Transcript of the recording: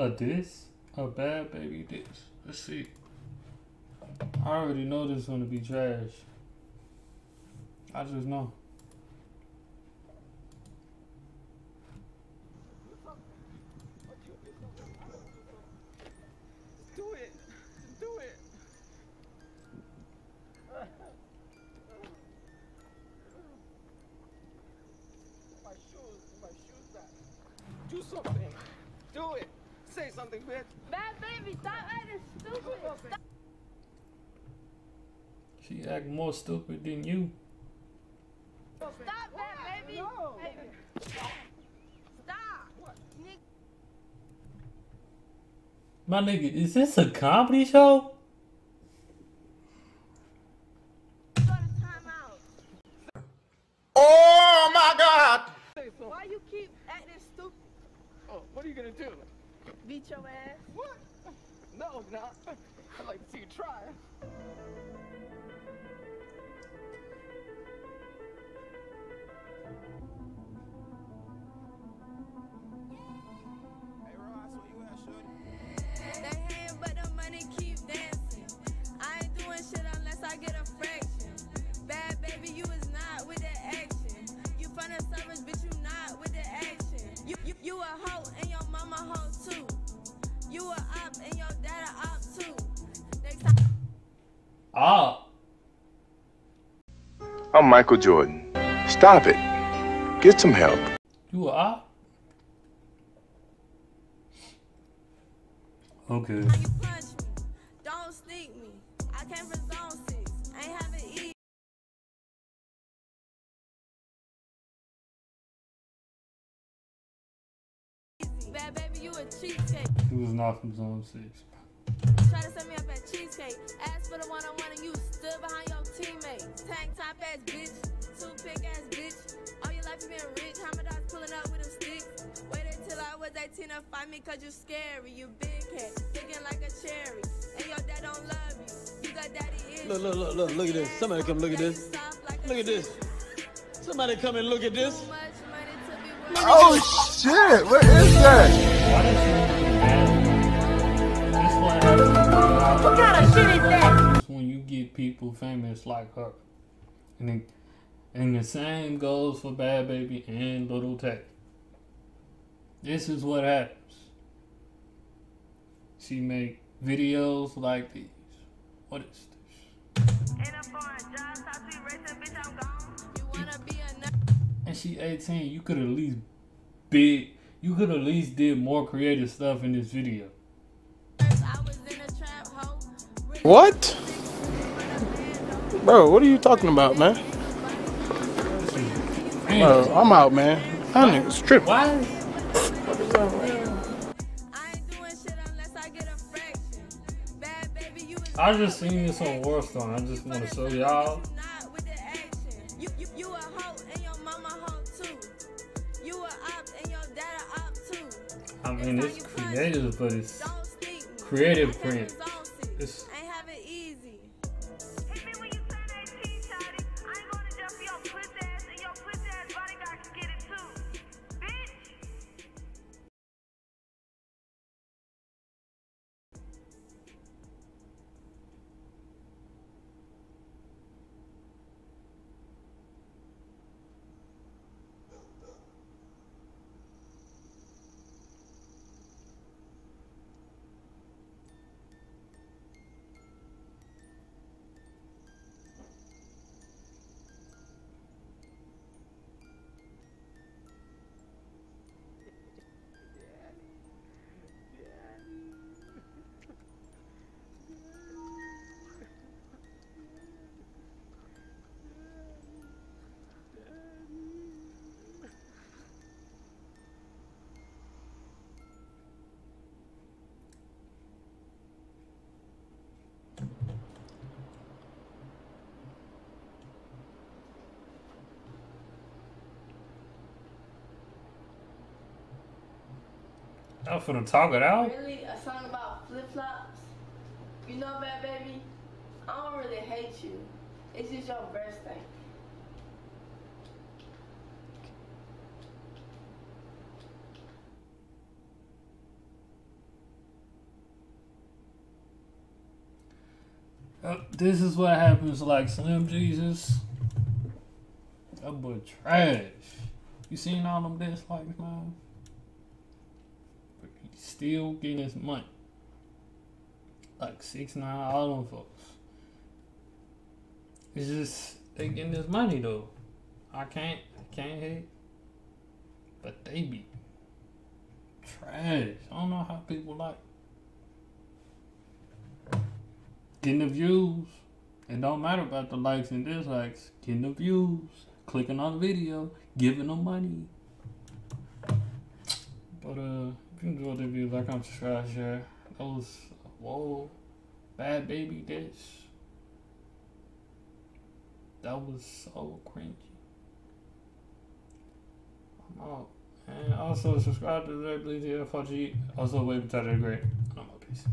A diss? A Bhad Bhabie diss. Let's see. I already know this one to be trash. I just know. Do something. Do it. Say something, bitch. Bhad Bhabie, stop acting stupid. Stop. She act more stupid than you. Stop, Bhad Bhabie. No. Stop. What? My nigga, is this a comedy show? Oh my God! Why you keep acting stupid? Oh, what are you gonna do? Beat your ass? What? No, not. I'd like to see you try. Hey, Ross, where you at, shorty? They hang, but the money keep dancing. I ain't doing shit unless I get a fraction. Bhad Bhabie, you is not with the action. You fun and savage, bitch, you not with the action. You a hoe and your mama hoe too. You a op and your dad a op too. Next time. Ah. I'm Michael Jordan. Stop it. Get some help. You a op? Okay. How you punch me? Don't sneak me. I came from zone 6. I ain't haven't eaten. Bhad Bhabie, you a cheesecake. He was not from zone 6. Try to set me up at cheesecake. Ask for the one-on-one and you stood behind your teammate. Tank top ass bitch, toothpick ass bitch. All your life you been rich. How my dogs pulling up with them sticks? Waited till I was 18 to find me, cause you scary. You big head, thinking like a cherry. And your dad don't love you. You got daddy issues. Look at this. Somebody come look at this. Look at this. Somebody come and look at this. Oh shit, what is that? What kind of shit is that? When you get people famous like her. And the same goes for Bhad Bhabie and Lil Tay. This is what happens. She make videos like these. What is this? In a foreign job, talk to you racing, bitch, I'm gone. You wanna be a nut? And she 18, you could at least did more creative stuff in this video. What? Bro, what are you talking about, man? Bro, I'm out, man. I need to strip. What? What is up, man? I ain't doing shit unless I get a fraction. Bhad Bhabie, you is. I just seen this on Warzone. I just want to show y'all. You a hoe and your mama hoe too. You a op and your dad a op too. I mean, it's creative, but it's creative print. It's I have it easy. Hit me when you turn 18, shawty. I ain't gonna jump for your puss ass, and your puss ass bodyguard can get it too. I'm finna talk it out. Really? A song about flip-flops? You know, Bhad Bhabie, I don't really hate you. It's just your birthday. This is what happens, like Slim Jesus. That boy trash. You seen all them dislikes, man? But he's still getting his money. Like 6ix9ine, all them folks. It's just they getting this money though. I can't hate. But they be trash. I don't know how people like getting the views. It don't matter about the likes and dislikes. Getting the views, clicking on the video, giving them money. But if you enjoy the video, like I'm subscribed, share. That was whoa, Bhad Bhabie diss. That was so cringy. I'm out. And also subscribe to DizzyKimoni4G. Also wave to the great. I'm out. Peace.